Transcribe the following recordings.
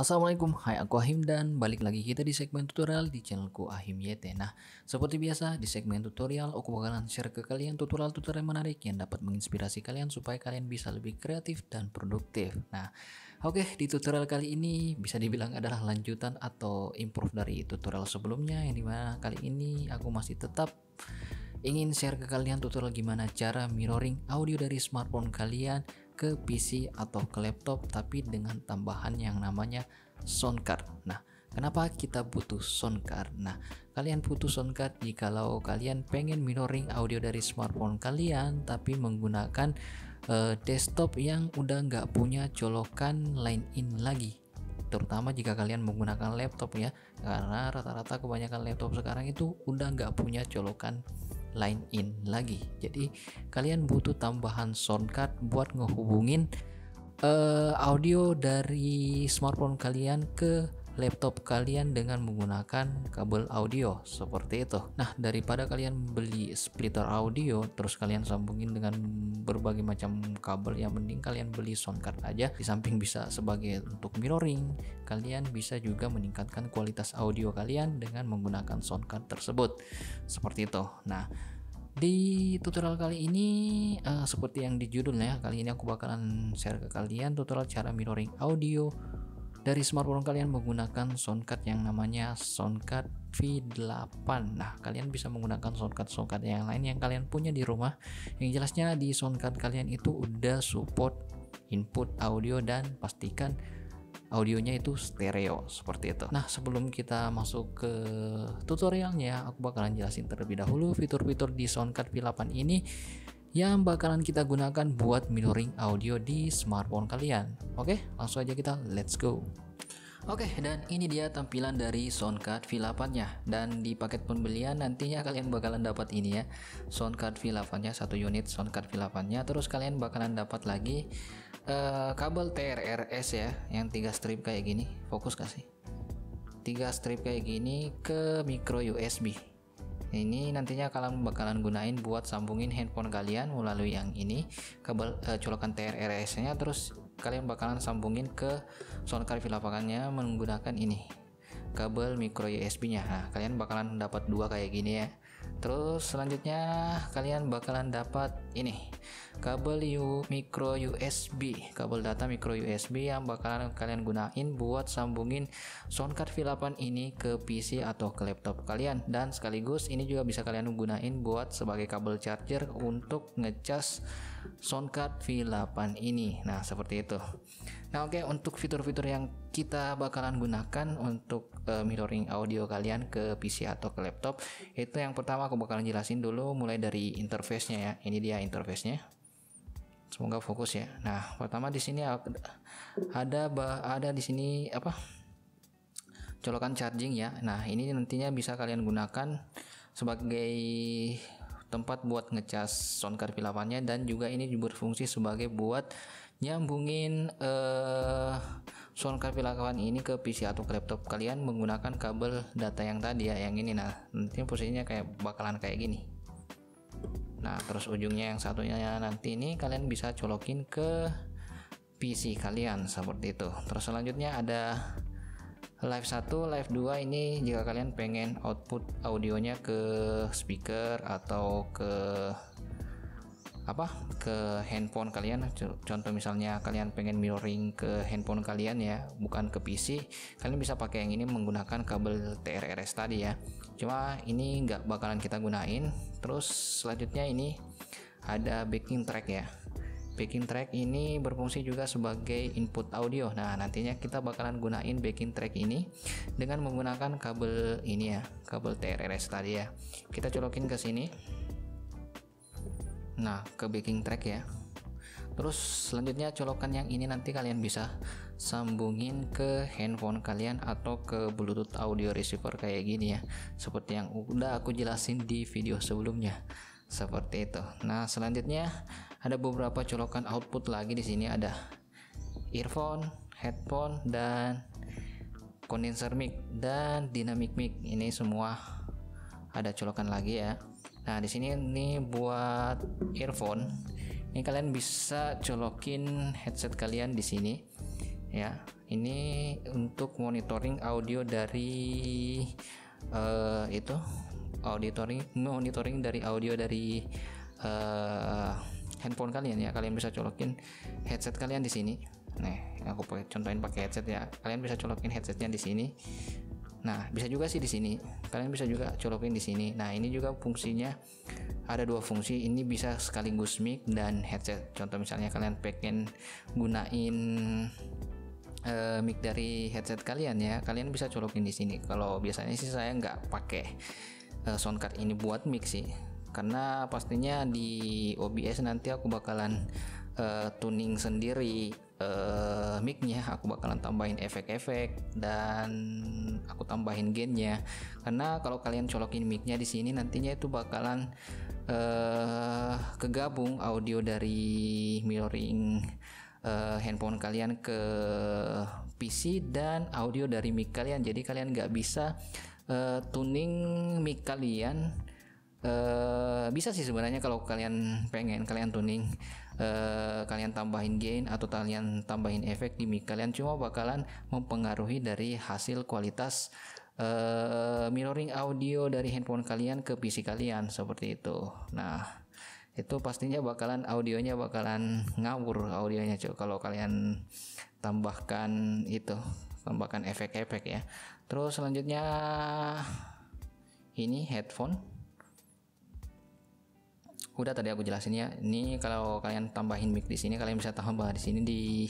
Assalamualaikum, hai aku Ahim dan balik lagi kita di segmen tutorial di channelku Ahim YT. Nah, seperti biasa di segmen tutorial aku bakalan share ke kalian tutorial-tutorial menarik yang dapat menginspirasi kalian supaya kalian bisa lebih kreatif dan produktif. Nah, oke, di tutorial kali ini bisa dibilang adalah lanjutan atau improve dari tutorial sebelumnya, yang dimana kali ini aku masih tetap ingin share ke kalian tutorial gimana cara mirroring audio dari smartphone kalian ke PC atau ke laptop, tapi dengan tambahan yang namanya sound card. Nah, kenapa kita butuh sound card? Nah, kalian butuh sound card jikalau kalian pengen mirroring audio dari smartphone kalian tapi menggunakan desktop yang udah nggak punya colokan line in lagi, terutama jika kalian menggunakan laptop ya, karena rata-rata kebanyakan laptop sekarang itu udah nggak punya colokan line in lagi. Jadi kalian butuh tambahan sound card buat ngehubungin audio dari smartphone kalian ke laptop kalian dengan menggunakan kabel audio seperti itu. Nah, daripada kalian beli splitter audio terus kalian sambungin dengan berbagai macam kabel, yang mending kalian beli sound card aja. Di samping bisa sebagai untuk mirroring, kalian bisa juga meningkatkan kualitas audio kalian dengan menggunakan sound card tersebut seperti itu. Nah, di tutorial kali ini seperti yang di judulnya, kali ini aku bakalan share ke kalian tutorial cara mirroring audio dari smartphone kalian menggunakan soundcard yang namanya soundcard V8. Nah, kalian bisa menggunakan soundcard yang lain yang kalian punya di rumah. Yang jelasnya di soundcard kalian itu udah support input audio dan pastikan audionya itu stereo seperti itu. Nah, sebelum kita masuk ke tutorialnya, aku bakalan jelasin terlebih dahulu fitur-fitur di soundcard V8 ini yang bakalan kita gunakan buat mirroring audio di smartphone kalian. Oke, langsung aja kita let's go. Oke, dan ini dia tampilan dari soundcard V8 nya dan di paket pembelian nantinya kalian bakalan dapat ini ya, soundcard V8 nya, satu unit soundcard V8 nya. Terus kalian bakalan dapat lagi kabel TRRS ya, yang 3 strip kayak gini, fokus kasih 3 strip kayak gini ke micro USB. Ini nantinya kalian bakalan gunain buat sambungin handphone kalian melalui yang ini, kabel colokan TRRS nya. Terus kalian bakalan sambungin ke soundcard V8 nya menggunakan ini kabel micro USB nya. Nah, kalian bakalan dapat dua kayak gini ya. Terus selanjutnya kalian bakalan dapat ini kabel micro USB, kabel data micro USB yang bakalan kalian gunain buat sambungin soundcard V8 ini ke PC atau ke laptop kalian, dan sekaligus ini juga bisa kalian gunain buat sebagai kabel charger untuk ngecas soundcard V8 ini. Nah, seperti itu. Nah, oke, untuk fitur-fitur yang kita bakalan gunakan untuk mirroring audio kalian ke PC atau ke laptop, itu yang pertama aku bakalan jelasin dulu mulai dari interface-nya ya. Ini dia interface-nya. Semoga fokus ya. Nah, pertama di sini ada di sini apa? Colokan charging ya. Nah, ini nantinya bisa kalian gunakan sebagai tempat buat ngecas soundcard V8-nya, dan juga ini berfungsi sebagai buat nyambungin soundcard V8 ini ke PC atau ke laptop kalian menggunakan kabel data yang tadi ya, yang ini. Nah, nanti posisinya kayak bakalan kayak gini. Nah, terus ujungnya yang satunya nanti ini kalian bisa colokin ke PC kalian seperti itu. Terus selanjutnya ada live 1, live 2. Ini jika kalian pengen output audionya ke speaker atau ke apa, ke handphone kalian. Contoh misalnya kalian pengen mirroring ke handphone kalian ya, bukan ke PC, kalian bisa pakai yang ini menggunakan kabel TRRS tadi ya. Cuma ini nggak bakalan kita gunain. Terus selanjutnya ini ada backing track ya. Backing track ini berfungsi juga sebagai input audio. Nah, nantinya kita bakalan gunain backing track ini dengan menggunakan kabel ini ya, kabel TRRS tadi ya. Kita colokin ke sini. Nah, ke backing track ya. Terus selanjutnya colokan yang ini nanti kalian bisa sambungin ke handphone kalian atau ke Bluetooth audio receiver kayak gini ya, seperti yang udah aku jelasin di video sebelumnya seperti itu. Nah, selanjutnya ada beberapa colokan output lagi di sini, ada earphone, headphone, dan condenser mic dan dynamic mic. Ini semua ada colokan lagi ya. Nah, di sini ini buat earphone. Ini kalian bisa colokin headset kalian di sini. ya. Ini untuk monitoring audio dari itu monitoring dari audio dari handphone kalian ya. Kalian bisa colokin headset kalian di sini. Nih, aku contohin pakai headset ya. Kalian bisa colokin headsetnya di sini. Nah, bisa juga sih di sini. Kalian bisa juga colokin di sini. Nah, ini juga fungsinya ada dua fungsi. Ini bisa sekaligus mic dan headset. Contoh misalnya kalian pengen gunain mic dari headset kalian ya. Kalian bisa colokin di sini. Kalau biasanya sih saya nggak pakai sound card ini buat mic sih. Karena pastinya di OBS nanti aku bakalan tuning sendiri mic-nya, aku bakalan tambahin efek-efek dan aku tambahin gainnya. Karena kalau kalian colokin mic-nya di sini nantinya itu bakalan kegabung audio dari mirroring handphone kalian ke PC dan audio dari mic kalian. Jadi kalian nggak bisa tuning mic kalian. Bisa sih sebenarnya kalau kalian pengen, kalian tuning, kalian tambahin gain atau kalian tambahin efek di mic kalian, cuma bakalan mempengaruhi dari hasil kualitas mirroring audio dari handphone kalian ke PC kalian seperti itu. Nah, itu pastinya bakalan audionya bakalan ngawur audionya cuy kalau kalian tambahkan itu, tambahkan efek-efek ya. Terus selanjutnya ini headphone. Udah tadi aku jelasin ya. Ini kalau kalian tambahin mic di sini, kalian bisa tambah di sini di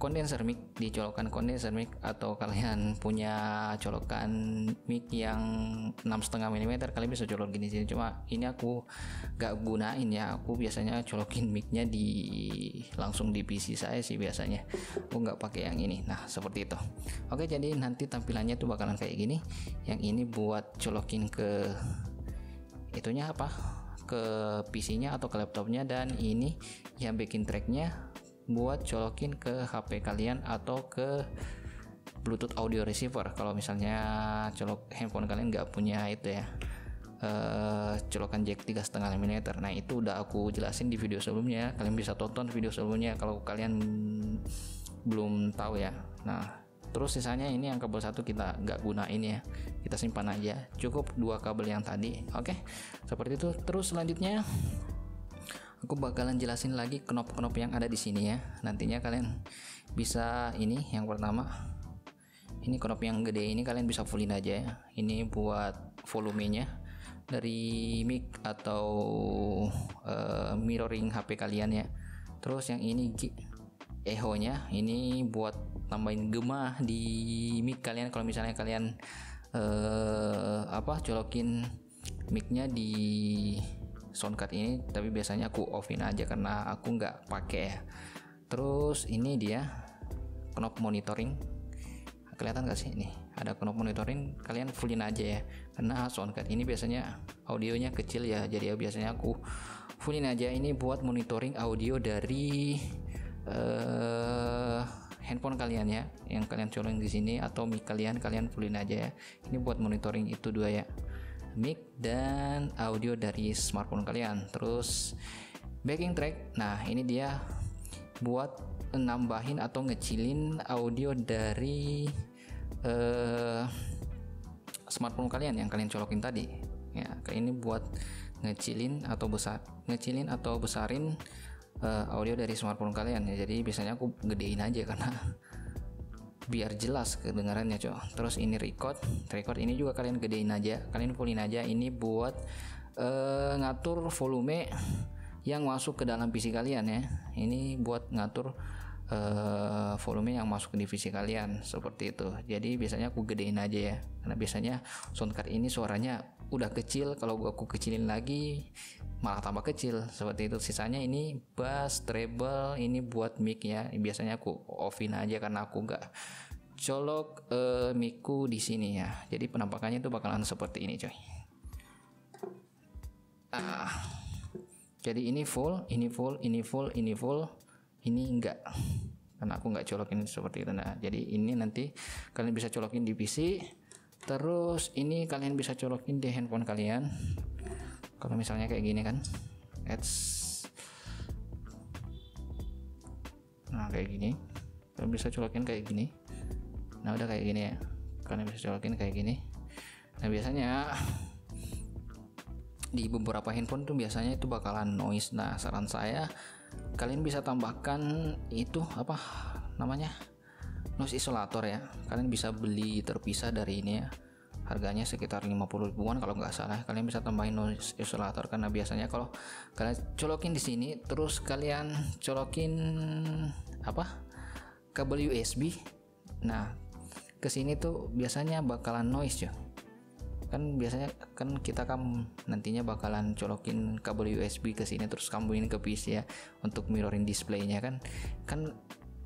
condenser mic, dicolokan condenser mic, atau kalian punya colokan mic yang 6,5 mm, kalian bisa colokin di sini. Cuma ini aku gak gunain ya. Aku biasanya colokin micnya di langsung di PC saya sih biasanya. Aku nggak pakai yang ini. Nah, seperti itu. Oke, jadi nanti tampilannya tuh bakalan kayak gini. Yang ini buat colokin ke itunya apa? Ke PC-nya atau ke laptopnya, dan ini yang bikin tracknya buat colokin ke HP kalian atau ke Bluetooth audio receiver. Kalau misalnya colok handphone kalian nggak punya itu ya, colokan jack 3,5 mm. Nah, itu udah aku jelasin di video sebelumnya. Kalian bisa tonton video sebelumnya kalau kalian belum tahu ya. Nah, terus sisanya ini yang kabel satu kita nggak gunain ya, kita simpan aja, cukup dua kabel yang tadi. Oke, seperti itu. Terus selanjutnya aku bakalan jelasin lagi knob-knob yang ada di sini ya. Nantinya kalian bisa ini, yang pertama ini knob yang gede ini kalian bisa fullin aja ya. Ini buat volumenya dari mic atau mirroring HP kalian ya. Terus yang ini echo-nya, ini buat tambahin gema di mic kalian kalau misalnya kalian colokin mic-nya di soundcard ini, tapi biasanya aku offin aja karena aku nggak pakai ya. Terus ini dia knob monitoring, kelihatan nggak sih? Nih ada knob monitoring, kalian fullin aja ya karena soundcard ini biasanya audionya kecil ya, jadi biasanya aku fullin aja. Ini buat monitoring audio dari handphone kalian ya, yang kalian colong di sini atau mic kalian, kalian fullin aja ya. Ini buat monitoring itu dua ya, mic dan audio dari smartphone kalian. Terus backing track, nah ini dia buat nambahin atau ngecilin audio dari smartphone kalian yang kalian colokin tadi ya. Ini buat ngecilin atau besarin audio dari smartphone kalian ya. Jadi biasanya aku gedein aja karena biar jelas kedengarannya cok. Terus ini record ini juga kalian gedein aja, kalian fullin aja. Ini buat ngatur volume yang masuk ke dalam PC kalian ya. Ini buat ngatur volume yang masuk ke divisi kalian seperti itu. Jadi biasanya aku gedein aja ya karena biasanya soundcard ini suaranya udah kecil, kalau aku kecilin lagi malah tambah kecil seperti itu. Sisanya ini bass, treble, ini buat mic ya. Biasanya aku offin aja karena aku nggak colok micku di sini ya. Jadi penampakannya itu bakalan seperti ini coy. Nah, jadi ini full, ini full, ini full, ini full, ini enggak karena aku nggak colokin seperti itu. Nah, jadi ini nanti kalian bisa colokin di PC. Terus ini kalian bisa colokin di handphone kalian kalau misalnya kayak gini kan. Nah, kayak gini kalian bisa colokin kayak gini. Nah udah kayak gini ya, kalian bisa colokin kayak gini. Nah biasanya di beberapa handphone tuh biasanya itu bakalan noise. Nah saran saya kalian bisa tambahkan itu apa namanya, noise isolator ya. Kalian bisa beli terpisah dari ini ya, harganya sekitar 50 ribuan kalau nggak salah. Kalian bisa tambahin noise isolator karena biasanya kalau kalian colokin di sini terus kalian colokin apa kabel USB, nah ke sini tuh biasanya bakalan noise ya. Kan biasanya kan kita kan nantinya bakalan colokin kabel USB ke sini terus sambungin ke PC ya untuk mirroring displaynya kan. Kan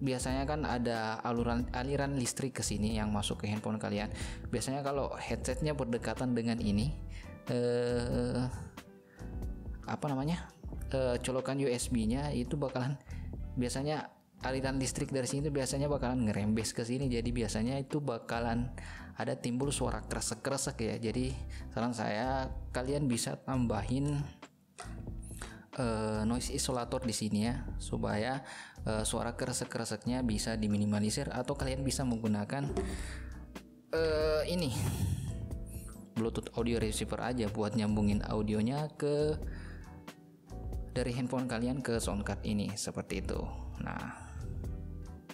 biasanya kan ada aliran listrik ke sini yang masuk ke handphone kalian. Biasanya kalau headsetnya berdekatan dengan ini apa namanya colokan USB-nya itu bakalan biasanya aliran listrik dari sini itu biasanya bakalan ngerembes ke sini. Jadi biasanya itu bakalan ada timbul suara kresek-kresek ya. Jadi saran saya kalian bisa tambahin noise isolator di sini ya supaya suara kresek-kreseknya bisa diminimalisir, atau kalian bisa menggunakan ini Bluetooth audio receiver aja buat nyambungin audionya ke dari handphone kalian ke soundcard ini seperti itu. Nah,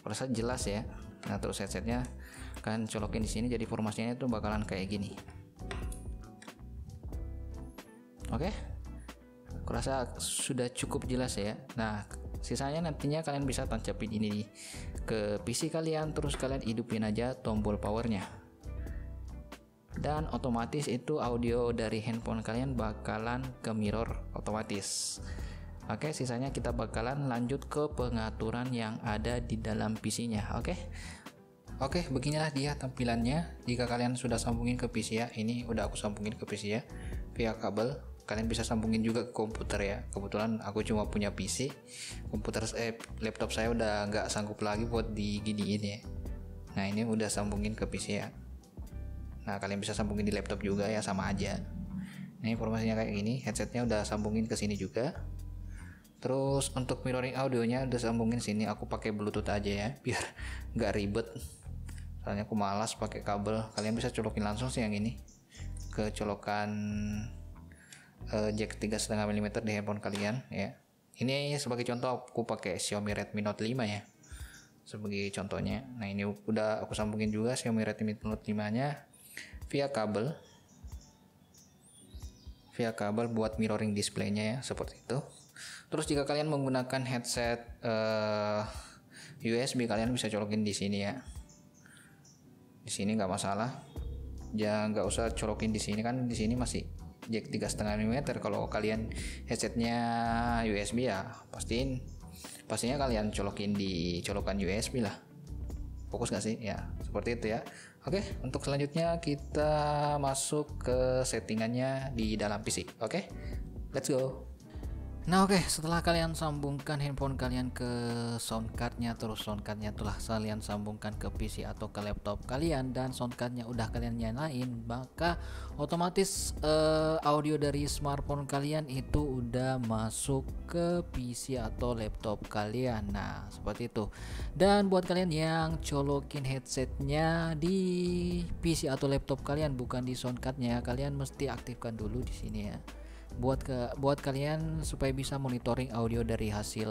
terasa jelas ya. Nah, terus headsetnya kalian colokin di sini jadi formasinya itu bakalan kayak gini. Oke. Kurasa sudah cukup jelas ya. Nah, sisanya nantinya kalian bisa tancapin ini ke PC kalian, terus kalian hidupin aja tombol powernya, dan otomatis itu audio dari handphone kalian bakalan ke mirror otomatis. Oke, sisanya kita bakalan lanjut ke pengaturan yang ada di dalam PC-nya. Oke, beginilah dia tampilannya jika kalian sudah sambungin ke PC ya. Ini udah aku sambungin ke PC ya via kabel. Kalian bisa sambungin juga ke komputer ya. Kebetulan aku cuma punya PC, laptop saya udah nggak sanggup lagi buat diginiin ya. Nah ini udah sambungin ke PC ya. Nah kalian bisa sambungin di laptop juga ya, sama aja. Nah informasinya kayak gini, headsetnya udah sambungin ke sini juga. Terus untuk mirroring audionya udah sambungin sini. Aku pakai Bluetooth aja ya, biar nggak ribet. Soalnya aku malas pakai kabel. Kalian bisa colokin langsung sih yang ini ke colokan jack 3,5 mm di handphone kalian ya. Ini sebagai contoh aku pakai Xiaomi Redmi Note 5 ya, sebagai contohnya. Nah ini udah aku sambungin juga Xiaomi Redmi Note 5 nya via kabel buat mirroring displaynya ya, seperti itu. Terus jika kalian menggunakan headset USB, kalian bisa colokin di sini ya. Di sini nggak masalah ya, nggak usah colokin di sini kan, di sini masih jack 3,5 mm. Kalau kalian headsetnya USB ya pastinya kalian colokin di colokan USB lah. Fokus gak sih ya, seperti itu ya. Oke, untuk selanjutnya kita masuk ke settingannya di dalam PC. Oke, let's go. Nah oke, setelah kalian sambungkan handphone kalian ke soundcardnya, terus soundcardnya telah kalian sambungkan ke PC atau ke laptop kalian, dan soundcardnya udah kalian nyalain, maka otomatis audio dari smartphone kalian itu udah masuk ke PC atau laptop kalian. Nah seperti itu. Dan buat kalian yang colokin headsetnya di PC atau laptop kalian bukan di soundcardnya, kalian mesti aktifkan dulu di sini ya. Buat kalian supaya bisa monitoring audio dari hasil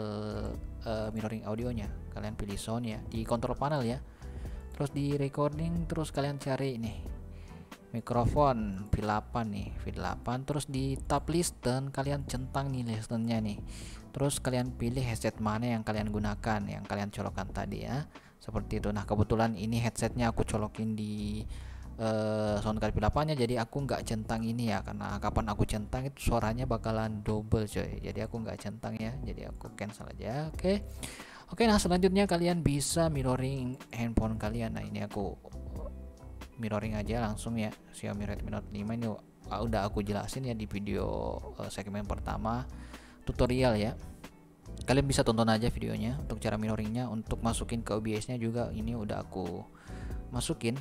mirroring audionya, kalian pilih sound ya di control panel ya. Terus di recording, terus kalian cari nih mikrofon V8 nih, V8. Terus di tab listen kalian centang nih listennya nih. Terus kalian pilih headset mana yang kalian gunakan, yang kalian colokan tadi ya, seperti itu. Nah kebetulan ini headsetnya aku colokin di soundcard V8 nya, jadi aku nggak centang ini ya, karena kapan aku centang itu suaranya bakalan double coy. Jadi aku nggak centang ya, jadi aku cancel aja. Oke, nah selanjutnya kalian bisa mirroring handphone kalian. Nah ini aku mirroring aja langsung ya, Xiaomi Redmi Note 5 ini udah aku jelasin ya di video segmen pertama tutorial ya. Kalian bisa tonton aja videonya untuk cara mirroringnya. Untuk masukin ke OBS nya juga ini udah aku masukin.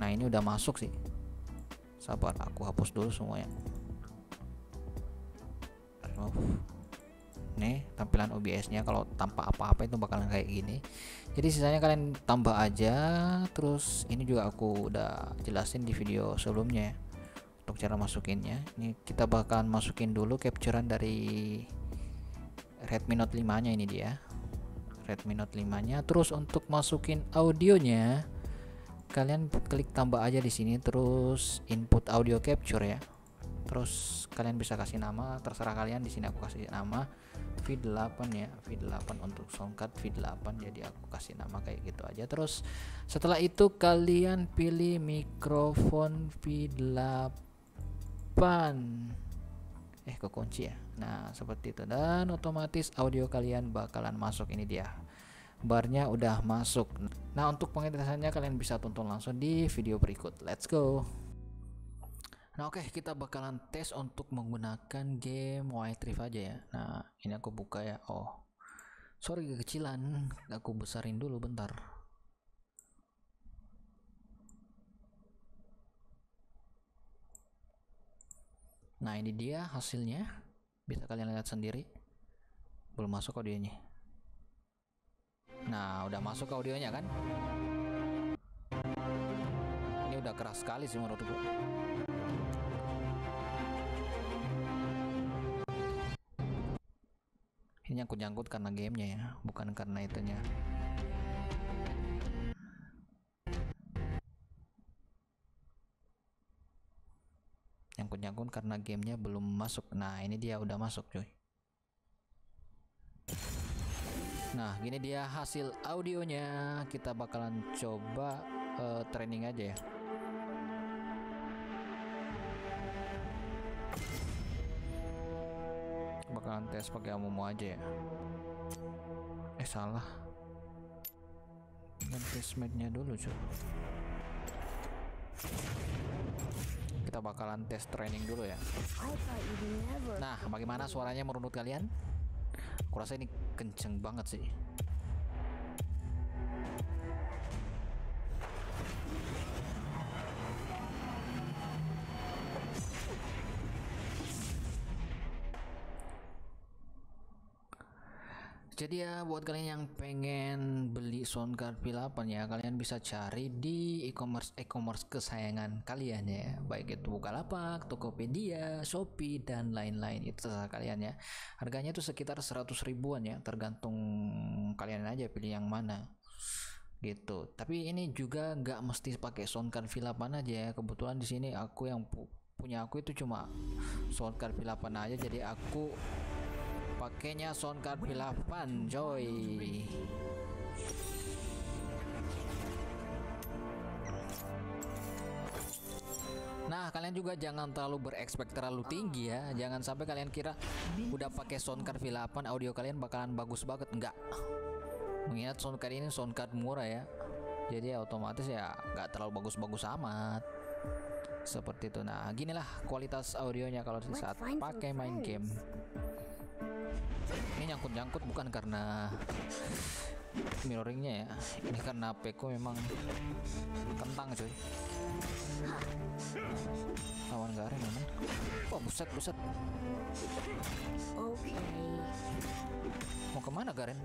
Nah ini udah masuk sih, sabar aku hapus dulu semuanya. nih tampilan OBS-nya. Kalau tanpa apa-apa itu bakalan kayak gini. Jadi sisanya kalian tambah aja. Terus ini juga aku udah jelasin di video sebelumnya ya, untuk cara masukinnya. Ini kita bakalan masukin dulu capturean dari Redmi Note 5 nya, ini dia Redmi Note 5 nya. Terus untuk masukin audionya kalian klik tambah aja di sini, terus input audio capture ya. Terus kalian bisa kasih nama, terserah kalian. Di sini aku kasih nama V8 ya, V8 untuk soundcard V8, jadi aku kasih nama kayak gitu aja. Terus setelah itu kalian pilih mikrofon V8, kekunci ya. Nah seperti itu, dan otomatis audio kalian bakalan masuk. Ini dia barnya udah masuk. Nah untuk pengetesannya kalian bisa tonton langsung di video berikut. Let's go. Nah oke, kita bakalan tes untuk menggunakan game White Rift aja ya. Nah ini aku buka ya. Oh sorry kekecilan, aku besarin dulu bentar. Nah ini dia hasilnya, bisa kalian lihat sendiri. Belum masuk audionya. Nah udah masuk audionya kan. Ini udah keras sekali sih menurutku. Ini aku nyangkut karena gamenya ya, bukan karena itunya. Nyangkut karena gamenya belum masuk. Nah ini dia udah masuk cuy. Nah gini dia hasil audionya. Kita bakalan coba training aja ya. Bakalan tes pakai Amumu aja ya. Salah. Dan test match-nya dulu cuy. Kita bakalan tes training dulu ya. Nah, bagaimana suaranya menurut kalian? Aku rasa ini kenceng banget sih. Jadi ya buat kalian yang pengen beli soundcard V8 ya, kalian bisa cari di e-commerce kesayangan kalian ya, baik itu Bukalapak, Tokopedia, Shopee dan lain-lain, itu terserah kalian ya. Harganya itu sekitar 100 ribuan ya, tergantung kalian aja pilih yang mana gitu. Tapi ini juga nggak mesti pakai soundcard V8 aja ya. Kebetulan di sini aku yang punya aku itu cuma soundcard V8 aja, jadi aku pakainya soundcard V8 coy. Nah kalian juga jangan terlalu berekspek terlalu tinggi ya. Jangan sampai kalian kira udah pakai soundcard V8 audio kalian bakalan bagus banget. Enggak, mengingat soundcard ini soundcard murah ya, jadi ya otomatis ya nggak terlalu bagus-bagus amat seperti itu. Nah ginilah kualitas audionya kalau saat pakai main game. Ini nyangkut-nyangkut bukan karena mirroringnya ya, ini karena HP-ku memang kentang cuy. Lawan garing mana? Oh buset. Oke. Mau kemana Garen?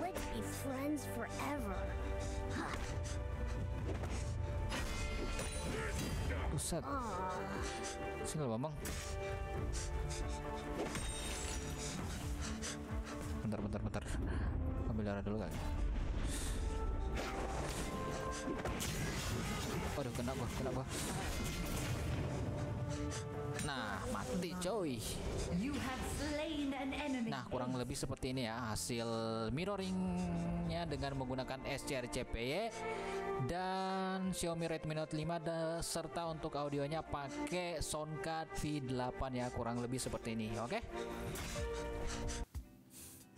Let's be friends forever. Buset, single Bambang. Bentar, ambil darah dulu kali. Waduh, kena gua. Nah, mati coy. Nah, kurang lebih seperti ini ya hasil mirroringnya dengan menggunakan SCRCPY dan Xiaomi Redmi Note 5 serta untuk audionya pakai soundcard V8 ya, kurang lebih seperti ini. Oke.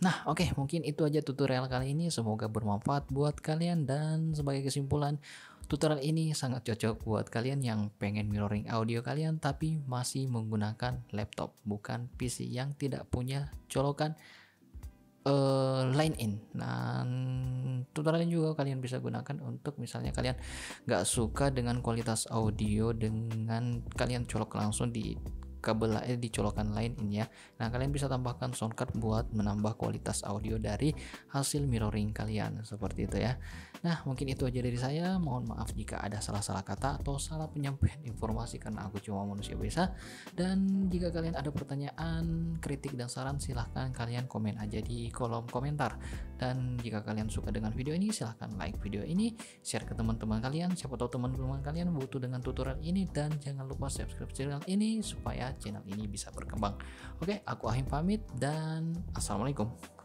Nah oke, mungkin itu aja tutorial kali ini, semoga bermanfaat buat kalian. Dan sebagai kesimpulan, tutorial ini sangat cocok buat kalian yang pengen mirroring audio kalian tapi masih menggunakan laptop bukan PC, yang tidak punya colokan line in. Nah, tutorialnya juga kalian bisa gunakan untuk misalnya kalian nggak suka dengan kualitas audio dengan kalian colok langsung di kabel di colokan line in ya. Nah, kalian bisa tambahkan sound card buat menambah kualitas audio dari hasil mirroring kalian seperti itu ya. Nah, mungkin itu aja dari saya. Mohon maaf jika ada salah-salah kata atau salah penyampaian informasi karena aku cuma manusia biasa. Dan jika kalian ada pertanyaan, kritik dan saran, silahkan kalian komen aja di kolom komentar. Dan jika kalian suka dengan video ini, silahkan like video ini, share ke teman-teman kalian. Siapa tahu teman-teman kalian butuh dengan tutorial ini, dan jangan lupa subscribe channel ini supaya channel ini bisa berkembang. Oke, aku Ahim pamit dan assalamualaikum.